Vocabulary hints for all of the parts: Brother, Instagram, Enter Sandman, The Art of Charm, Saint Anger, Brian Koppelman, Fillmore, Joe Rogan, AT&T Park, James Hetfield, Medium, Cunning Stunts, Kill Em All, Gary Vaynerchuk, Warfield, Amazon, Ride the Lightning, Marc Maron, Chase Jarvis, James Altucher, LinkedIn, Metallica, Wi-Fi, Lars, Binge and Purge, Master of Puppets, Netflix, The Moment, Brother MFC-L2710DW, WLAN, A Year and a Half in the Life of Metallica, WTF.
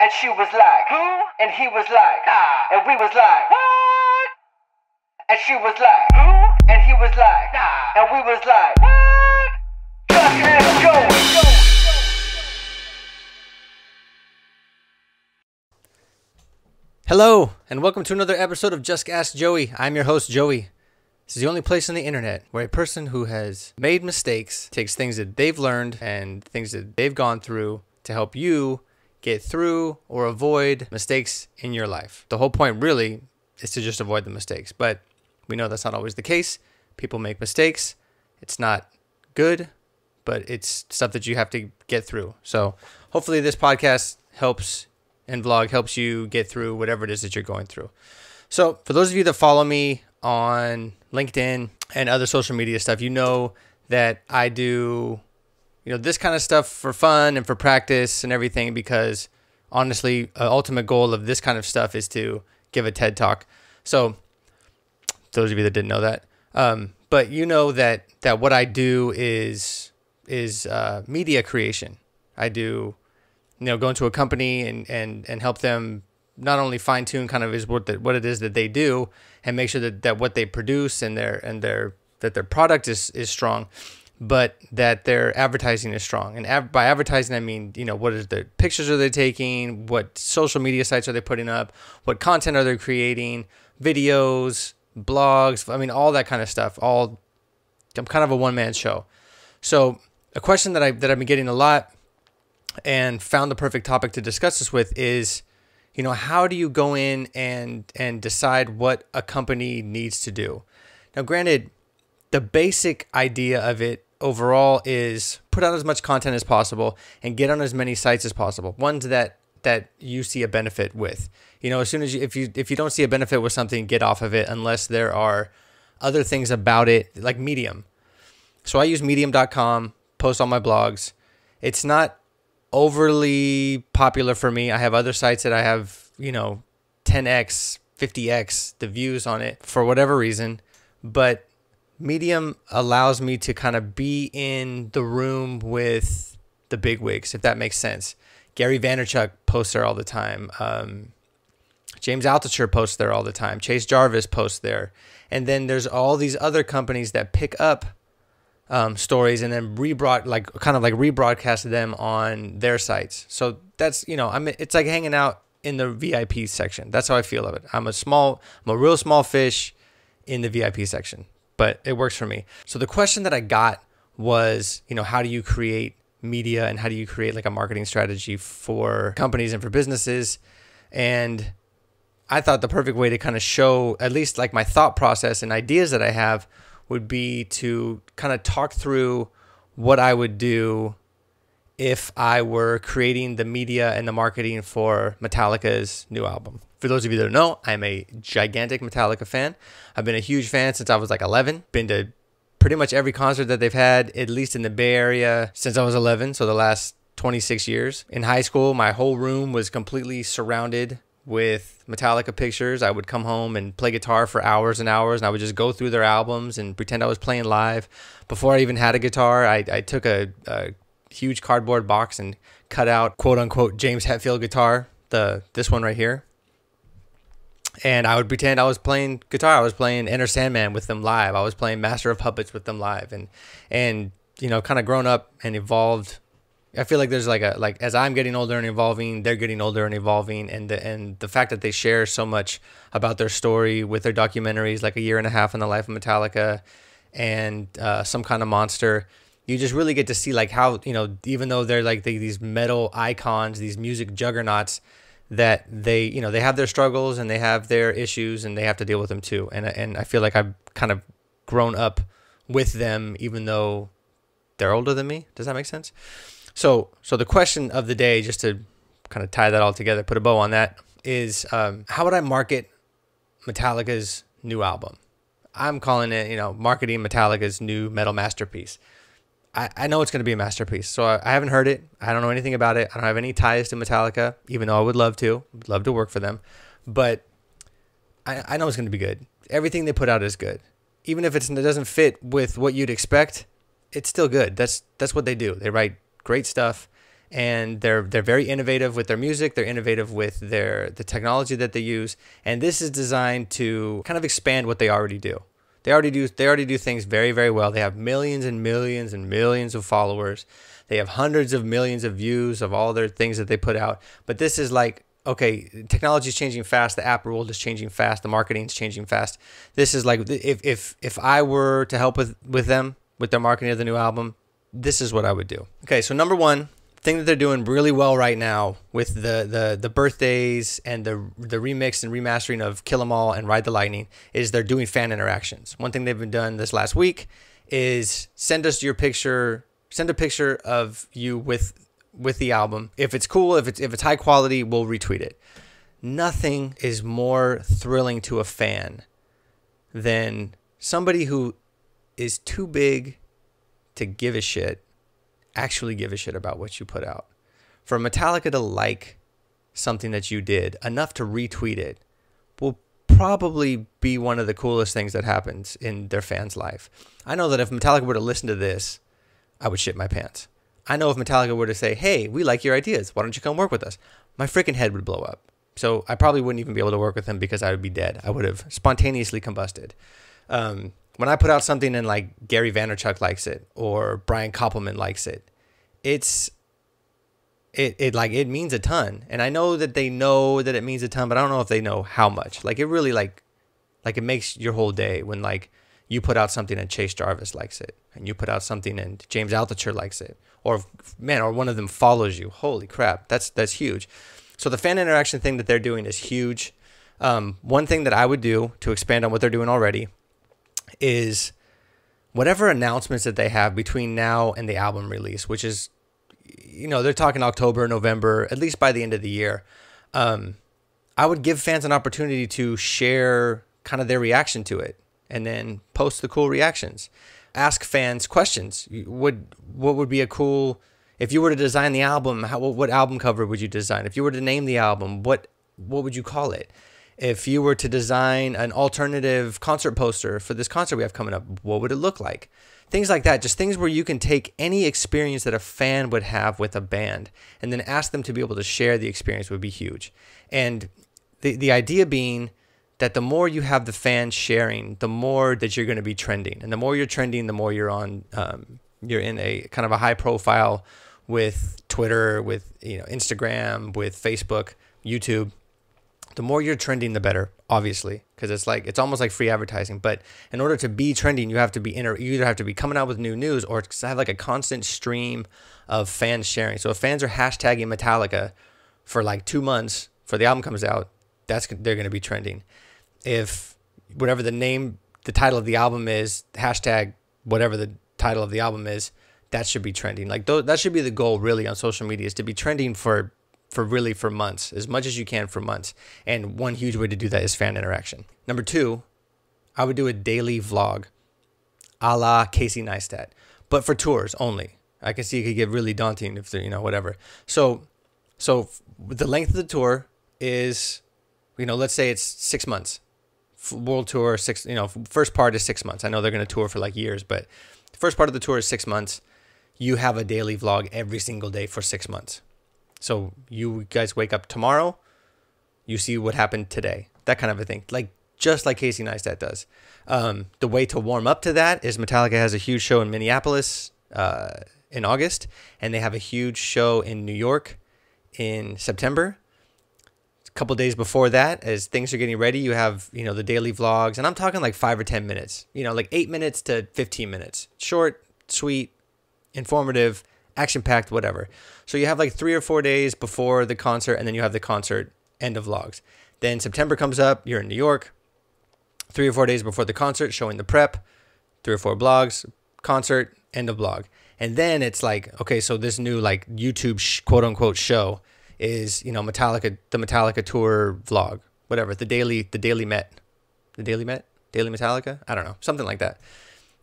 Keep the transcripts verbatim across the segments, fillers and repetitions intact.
And she was like, who? And he was like, nah. And we was like, what? And she was like, who? And he was like, nah. And we was like, what? Fuck ass going. Hello, and welcome to another episode of Just Ask Joey. I'm your host, Joey. This is the only place on the internet where a person who has made mistakes takes things that they've learned and things that they've gone through to help you get through or avoid mistakes in your life. The whole point really is to just avoid the mistakes, but we know that's not always the case. People make mistakes. It's not good, but it's stuff that you have to get through. So hopefully this podcast helps and vlog helps you get through whatever it is that you're going through. So for those of you that follow me on LinkedIn and other social media stuff, you know that I do you know, this kind of stuff for fun and for practice and everything, because honestly, the uh, ultimate goal of this kind of stuff is to give a TED Talk. So those of you that didn't know that, um, but you know that that what I do is is uh, media creation. I do, you know, go into a company and and and help them not only fine tune kind of is what that what it is that they do and make sure that that what they produce and their and their that their product is is strong, but that their advertising is strong. And av by advertising, I mean, you know, what is the pictures are they taking? What social media sites are they putting up? What content are they creating? Videos, blogs, I mean, all that kind of stuff. All, I'm kind of a one-man show. So a question that, I, that I've been getting a lot and found the perfect topic to discuss this with is, you know, how do you go in and, and decide what a company needs to do? Now, granted, the basic idea of it overall is put out as much content as possible and get on as many sites as possible, ones that that you see a benefit with. You know, as soon as you if you if you don't see a benefit with something, get off of it unless there are other things about it, like Medium. So I use medium dot com, post all my blogs. It's not overly popular for me. I have other sites that I have, you know, ten X, fifty X the views on it for whatever reason, but Medium allows me to kind of be in the room with the big wigs, if that makes sense. Gary Vaynerchuk posts there all the time. Um, James Altucher posts there all the time. Chase Jarvis posts there. And then there's all these other companies that pick up um, stories and then rebroad, like kind of like rebroadcast them on their sites. So that's, you know, I'm it's like hanging out in the V I P section. That's how I feel of it. I'm a small, I'm a real small fish in the V I P section, but it works for me. So the question that I got was, you know, how do you create media and how do you create like a marketing strategy for companies and for businesses? And I thought the perfect way to kind of show at least like my thought process and ideas that I have would be to kind of talk through what I would do if I were creating the media and the marketing for Metallica's new album. For those of you that don't know, I'm a gigantic Metallica fan. I've been a huge fan since I was like eleven. Been to pretty much every concert that they've had, at least in the Bay Area, since I was eleven, so the last twenty-six years. In high school, my whole room was completely surrounded with Metallica pictures. I would come home and play guitar for hours and hours, and I would just go through their albums and pretend I was playing live. Before I even had a guitar, I, I took a, a huge cardboard box and cut out quote-unquote James Hetfield guitar, the this one right here, and I would pretend I was playing guitar. I was playing Enter Sandman with them live. I was playing Master of Puppets with them live, and and you know, kind of grown up and evolved. I feel like there's like a like as I'm getting older and evolving, they're getting older and evolving, and the and the fact that they share so much about their story with their documentaries, like A Year and a Half in the Life of Metallica, and uh, Some Kind of Monster. You just really get to see like how, you know, even though they're like they, these metal icons, these music juggernauts, that they, you know, they have their struggles and they have their issues and they have to deal with them too. And, and I feel like I've kind of grown up with them, even though they're older than me. Does that make sense? So, so the question of the day, just to kind of tie that all together, put a bow on that, is um, how would I market Metallica's new album? I'm calling it, you know, marketing Metallica's new metal masterpiece. I know it's going to be a masterpiece, so I haven't heard it. I don't know anything about it. I don't have any ties to Metallica, even though I would love to. I'd love to work for them. But I, I know it's going to be good. Everything they put out is good. Even if it's, it doesn't fit with what you'd expect, it's still good. That's that's what they do. They write great stuff, and they're they're very innovative with their music. They're innovative with their the technology that they use, and this is designed to kind of expand what they already do. They already do they already do things very, very well. They have millions and millions and millions of followers. They have hundreds of millions of views of all their things that they put out. But this is like, okay, technology is changing fast. The app world is changing fast. The marketing is changing fast. This is like, if if if I were to help with with them with their marketing of the new album, this is what I would do. Okay, so number one thing that they're doing really well right now with the the the birthdays and the the remix and remastering of Kill Em All and Ride the Lightning is they're doing fan interactions. One thing they've been done this last week is send us your picture, send a picture of you with with the album. If it's cool, if it's if it's high quality, we'll retweet it. Nothing is more thrilling to a fan than somebody who is too big to give a shit actually give a shit about what you put out. For Metallica to like something that you did enough to retweet it will probably be one of the coolest things that happens in their fans' life. I know that if Metallica were to listen to this, I would shit my pants. I know if Metallica were to say, hey, we like your ideas, why don't you come work with us? My freaking head would blow up. So I probably wouldn't even be able to work with them because I would be dead. I would have spontaneously combusted. Um, When I put out something and like Gary Vaynerchuk likes it or Brian Koppelman likes it, it's it it like it means a ton. And I know that they know that it means a ton, but I don't know if they know how much. Like it really like like it makes your whole day when like you put out something and Chase Jarvis likes it, and you put out something and James Altucher likes it, or man, or one of them follows you. Holy crap, that's that's huge. So the fan interaction thing that they're doing is huge. Um, one thing that I would do to expand on what they're doing already is whatever announcements that they have between now and the album release, which is, you know, they're talking October, November, at least by the end of the year. Um, I would give fans an opportunity to share kind of their reaction to it and then post the cool reactions. Ask fans questions. Would, what would be a cool, if you were to design the album, how, what album cover would you design? If you were to name the album, what, what would you call it? If you were to design an alternative concert poster for this concert we have coming up, what would it look like? Things like that, just things where you can take any experience that a fan would have with a band and then ask them to be able to share the experience would be huge. And the, the idea being that the more you have the fans sharing, the more that you're going to be trending. And the more you're trending, the more you're on, um, you're in a kind of a high profile with Twitter, with you know Instagram, with Facebook, YouTube. The more you're trending, the better, obviously, because it's like it's almost like free advertising. But in order to be trending, you have to be inter you either have to be coming out with new news or have like a constant stream of fans sharing. So if fans are hashtagging Metallica for like two months before the album comes out, that's they're going to be trending. If whatever the name, the title of the album is, hashtag whatever the title of the album is, that should be trending. Like th that should be the goal really on social media, is to be trending for. for really for months, as much as you can for months. And one huge way to do that is fan interaction. Number two, I would do a daily vlog a la Casey Neistat, but for tours only. I can see it could get really daunting if they're, you know, whatever. So, so the length of the tour is, you know, let's say it's six months. World tour, six, you know, first part is six months. I know they're going to tour for like years, but the first part of the tour is six months. You have a daily vlog every single day for six months. So you guys wake up tomorrow, you see what happened today, that kind of a thing, like just like Casey Neistat does. Um, the way to warm up to that is Metallica has a huge show in Minneapolis uh, in August, and they have a huge show in New York in September. A couple days before that, as things are getting ready, you have you know the daily vlogs, and I'm talking like five or ten minutes, you know, like eight minutes to fifteen minutes, short, sweet, informative. Action-packed, whatever. So you have like three or four days before the concert, and then you have the concert, end of vlogs. Then September comes up, you're in New York, three or four days before the concert, showing the prep, three or four blogs, concert, end of vlog. And then it's like, okay, so this new like YouTube sh quote-unquote show is, you know, Metallica, the Metallica tour vlog, whatever, the daily, the daily Met, the daily Met, daily Metallica, I don't know, something like that.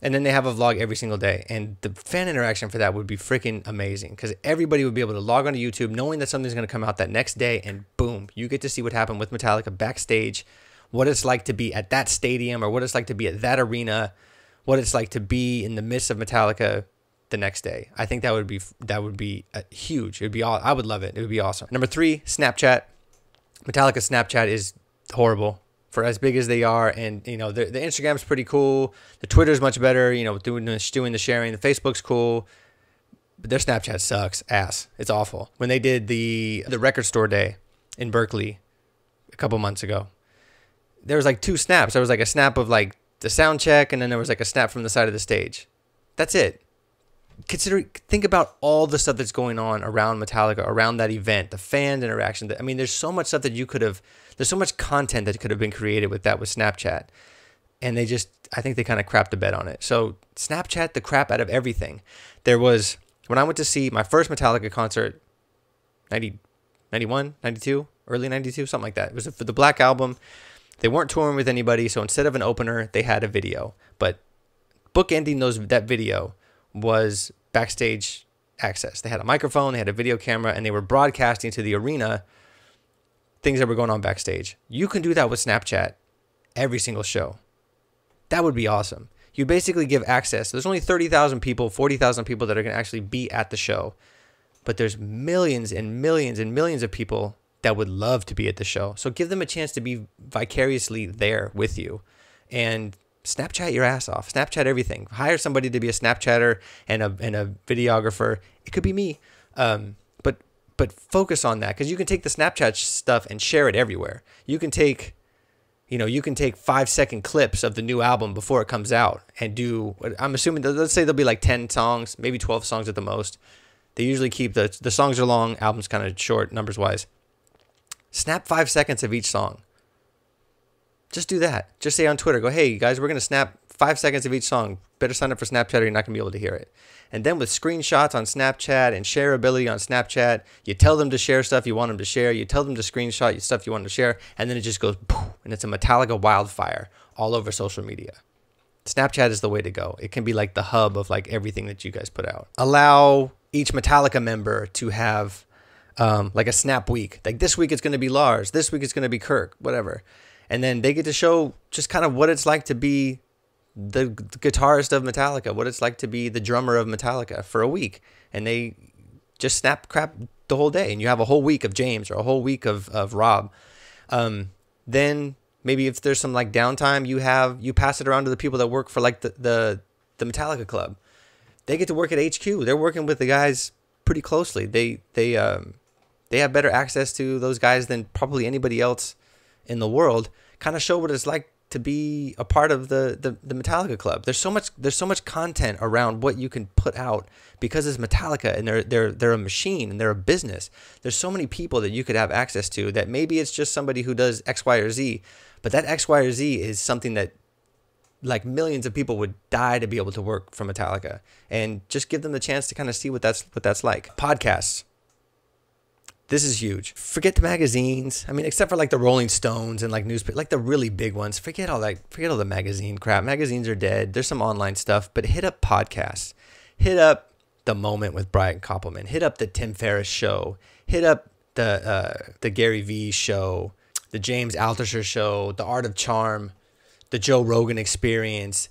And then they have a vlog every single day. And the fan interaction for that would be freaking amazing, because everybody would be able to log onto YouTube knowing that something's going to come out that next day, and boom, you get to see what happened with Metallica backstage, what it's like to be at that stadium or what it's like to be at that arena, what it's like to be in the midst of Metallica the next day. I think that would be that would be uh, huge. It would be all. I would love it. It would be awesome. Number three, Snapchat. Metallica's Snapchat is horrible for as big as they are, and you know the the Instagram's pretty cool. The Twitter's much better. You know, doing the, doing the sharing. The Facebook's cool. But their Snapchat sucks ass. It's awful. When they did the the record store day in Berkeley a couple months ago, there was like two snaps. There was like a snap of like the sound check, and then there was like a snap from the side of the stage. That's it. Consider, think about all the stuff that's going on around Metallica, around that event, the fan interaction. I mean, there's so much stuff that you could have, there's so much content that could have been created with that with Snapchat. And they just, I think they kind of crapped the bed on it. So Snapchat the crap out of everything. There was, when I went to see my first Metallica concert, ninety, ninety-one, ninety-two, early ninety-two, something like that. It was for the Black Album. They weren't touring with anybody, so instead of an opener, they had a video. But bookending those that video was backstage access. They had a microphone, they had a video camera, and they were broadcasting to the arena things that were going on backstage. You can do that with Snapchat every single show. That would be awesome. You basically give access. There's only thirty thousand people, forty thousand people that are going to actually be at the show. But there's millions and millions and millions of people that would love to be at the show. So give them a chance to be vicariously there with you. And Snapchat your ass off. Snapchat everything. Hire somebody to be a Snapchatter and a, and a videographer. It could be me. Um, but but focus on that, because you can take the Snapchat stuff and share it everywhere. You can take, you know, you can take five second clips of the new album before it comes out and do, I'm assuming, let's say there'll be like ten songs, maybe twelve songs at the most. They usually keep the, the songs are long, albums kind of short numbers wise. Snap five seconds of each song. Just do that. Just say on Twitter, go, hey, you guys, we're going to snap five seconds of each song. Better sign up for Snapchat or you're not going to be able to hear it. And then with screenshots on Snapchat and shareability on Snapchat, you tell them to share stuff you want them to share. You tell them to screenshot stuff you want them to share. And then it just goes, poof, and it's a Metallica wildfire all over social media. Snapchat is the way to go. It can be like the hub of like everything that you guys put out. Allow each Metallica member to have um, like a snap week. Like this week it's going to be Lars. This week it's going to be Kirk, whatever. And then they get to show just kind of what it's like to be the guitarist of Metallica, what it's like to be the drummer of Metallica for a week. And they just snap crap the whole day. And you have a whole week of James or a whole week of, of Rob. Um, then maybe if there's some like downtime, you have you pass it around to the people that work for like the, the, the Metallica club. They get to work at H Q. They're working with the guys pretty closely. They, they, um, they have better access to those guys than probably anybody else in the world. Kind of show what it's like to be a part of the, the the Metallica club. There's so much there's so much content around what you can put out because it's Metallica and they're they're they're a machine and they're a business. There's so many people that you could have access to that maybe it's just somebody who does X, Y, or Z, but that X, Y, or Z is something that like millions of people would die to be able to work for Metallica. And just give them the chance to kind of see what that's what that's like. Podcasts. This is huge. Forget the magazines. I mean, except for like the Rolling Stones and like newspapers, like the really big ones. Forget all that. Forget all the magazine crap. Magazines are dead. There's some online stuff, but hit up podcasts. Hit up The Moment with Brian Koppelman. Hit up the Tim Ferriss show. Hit up the uh, the Gary V show, the James Altucher show, The Art of Charm, the Joe Rogan Experience,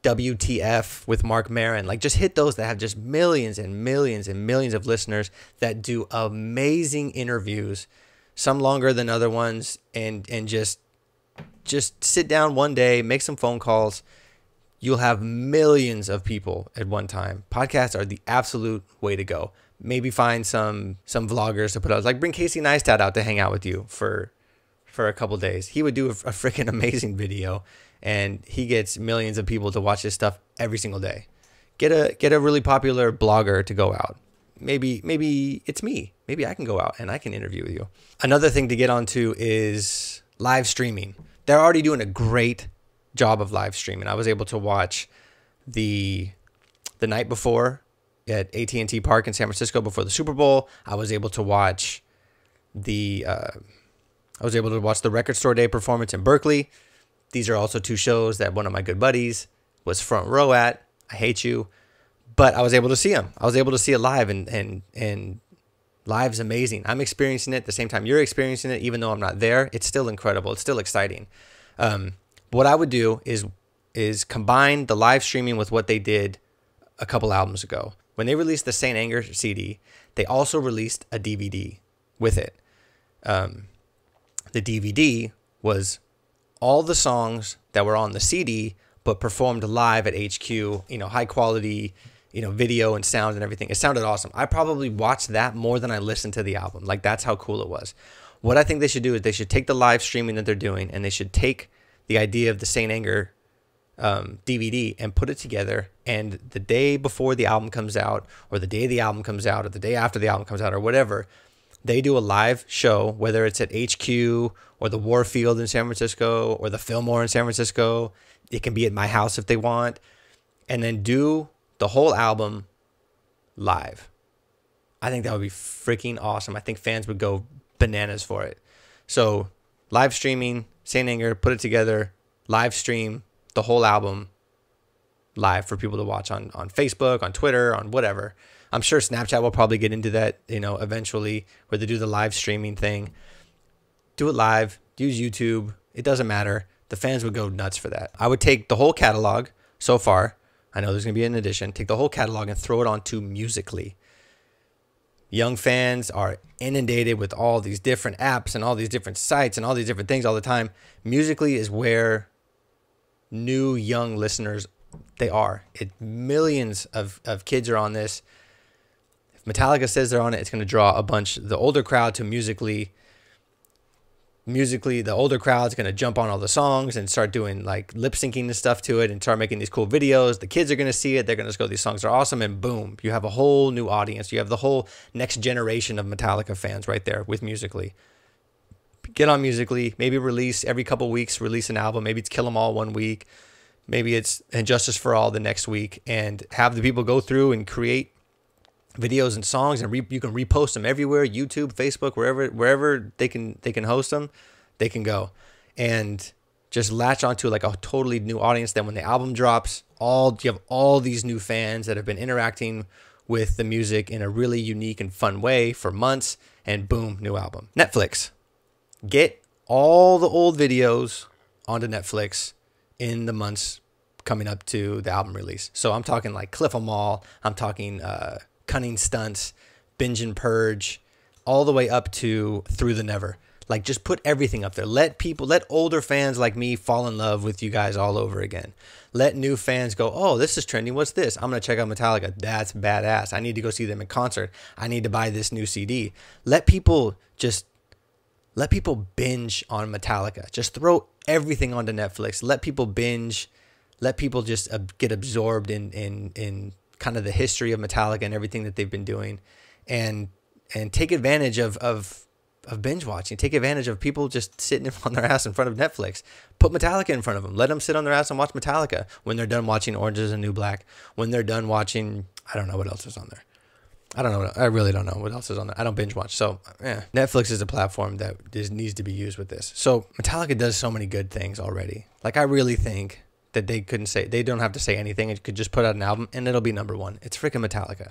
W T F with Marc Maron. Like just hit those that have just millions and millions and millions of listeners that do amazing interviews, some longer than other ones, and and just just sit down one day, make some phone calls. You'll have millions of people at one time. Podcasts are the absolute way to go. Maybe find some some vloggers to put out. Like bring Casey Neistat out to hang out with you for for a couple days. He would do a, a freaking amazing video. And he gets millions of people to watch his stuff every single day. Get a get a really popular blogger to go out. Maybe maybe it's me. Maybe I can go out and I can interview with you. Another thing to get onto is live streaming. They're already doing a great job of live streaming. I was able to watch the the night before at A T and T Park in San Francisco before the Super Bowl. I was able to watch the uh, I was able to watch the Record Store Day performance in Berkeley. These are also two shows that one of my good buddies was front row at. I hate you, but I was able to see him. I was able to see it live, and and and live's amazing. I'm experiencing it at the same time you're experiencing it, even though I'm not there. It's still incredible. It's still exciting. Um, what I would do is is combine the live streaming with what they did a couple albums ago. When they released the Saint Anger C D, they also released a D V D with it. Um, the D V D was all the songs that were on the C D, but performed live at H Q, you know, high quality, you know, video and sound and everything. It sounded awesome. I probably watched that more than I listened to the album. Like, that's how cool it was. What I think they should do is they should take the live streaming that they're doing, and they should take the idea of the Saint Anger um, D V D and put it together. And the day before the album comes out, or the day the album comes out, or the day after the album comes out, or whatever, they do a live show, whether it's at H Q or the Warfield in San Francisco or the Fillmore in San Francisco. It can be at my house if they want. And then do the whole album live. I think that would be freaking awesome. I think fans would go bananas for it. So live streaming, Saint Anger, put it together, live stream the whole album live for people to watch on, on Facebook, on Twitter, on whatever. I'm sure Snapchat will probably get into that, you know, eventually, where they do the live streaming thing. Do it live, use YouTube, it doesn't matter. The fans would go nuts for that. I would take the whole catalog so far. I know there's going to be an addition. Take the whole catalog and throw it onto Musical.ly. Young fans are inundated with all these different apps and all these different sites and all these different things all the time. Musical.ly is where new young listeners, they are. It, millions of, of kids are on this. If Metallica says they're on it, it's going to draw a bunch, the older crowd to Musical.ly. Musical.ly, the older crowd's going to jump on all the songs and start doing like lip syncing and stuff to it and start making these cool videos. The kids are going to see it. They're going to go, these songs are awesome. And boom, you have a whole new audience. You have the whole next generation of Metallica fans right there with Musical.ly. Get on Musical.ly, maybe release every couple weeks, release an album. Maybe it's Kill Em All one week. Maybe it's Injustice for All the next week, and have the people go through and create videos and songs, and re you can repost them everywhere, YouTube, Facebook, wherever wherever they can they can host them, they can go and just latch onto like a totally new audience. Then when the album drops, all you have all these new fans that have been interacting with the music in a really unique and fun way for months, and boom, new album. Netflix. Get all the old videos onto Netflix in the months coming up to the album release. So I'm talking like Cliff 'Em All, I'm talking uh Cunning Stunts, Binge and Purge, all the way up to Through the Never. Like, just put everything up there. Let people, let older fans like me fall in love with you guys all over again. Let new fans go, oh, this is trending. What's this? I'm going to check out Metallica. That's badass. I need to go see them in concert. I need to buy this new C D. Let people just, let people binge on Metallica. Just throw everything onto Netflix. Let people binge. Let people just get absorbed in, in, in, kind of the history of Metallica and everything that they've been doing, and and take advantage of of of binge watching. Take advantage of people just sitting on their ass in front of Netflix. Put Metallica in front of them. Let them sit on their ass and watch Metallica when they're done watching Orange Is the New Black. When they're done watching, I don't know what else is on there. I don't know. I really don't know what else is on there. I don't binge watch. So eh. Netflix is a platform that is, needs to be used with this. So Metallica does so many good things already. Like, I really think that they couldn't say, they don't have to say anything. It could just put out an album and it'll be number one. It's freaking Metallica.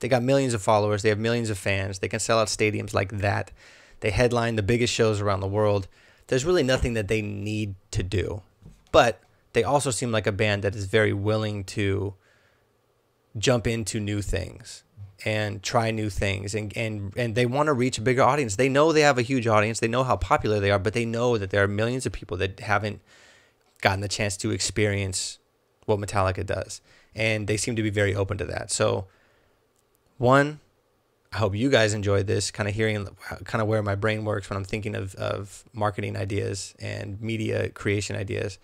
They got millions of followers. They have millions of fans. They can sell out stadiums like that. They headline the biggest shows around the world. There's really nothing that they need to do. But they also seem like a band that is very willing to jump into new things and try new things. And, and, and they want to reach a bigger audience. They know they have a huge audience. They know how popular they are, but they know that there are millions of people that haven't gotten the chance to experience what Metallica does, and they seem to be very open to that. So, one, I hope you guys enjoyed this, kind of hearing kind of where my brain works when I'm thinking of, of marketing ideas and media creation ideas.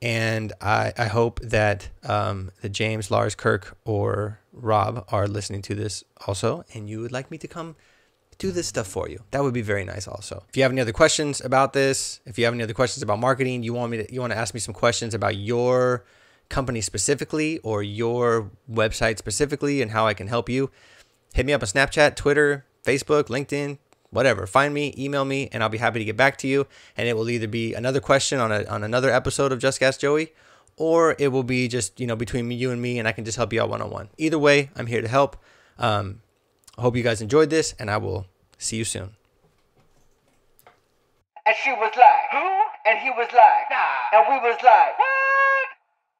And I, I hope that um, the James, Lars, Kirk, or Rob are listening to this also, and you would like me to come do this stuff for you. That would be very nice also. If you have any other questions about this, if you have any other questions about marketing, you want me to, you want to ask me some questions about your company specifically or your website specifically and how I can help you, hit me up on Snapchat, Twitter, Facebook, LinkedIn, whatever. Find me, email me, and I'll be happy to get back to you. And it will either be another question on, a, on another episode of Just Ask Joey, or it will be just, you know, between you and me, and I can just help you out one-on-one. Either way, I'm here to help. Um, I hope you guys enjoyed this, and I will see you soon. And she was like, huh? And he was like, nah. And we was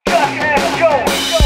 like, what? Just ask Joey.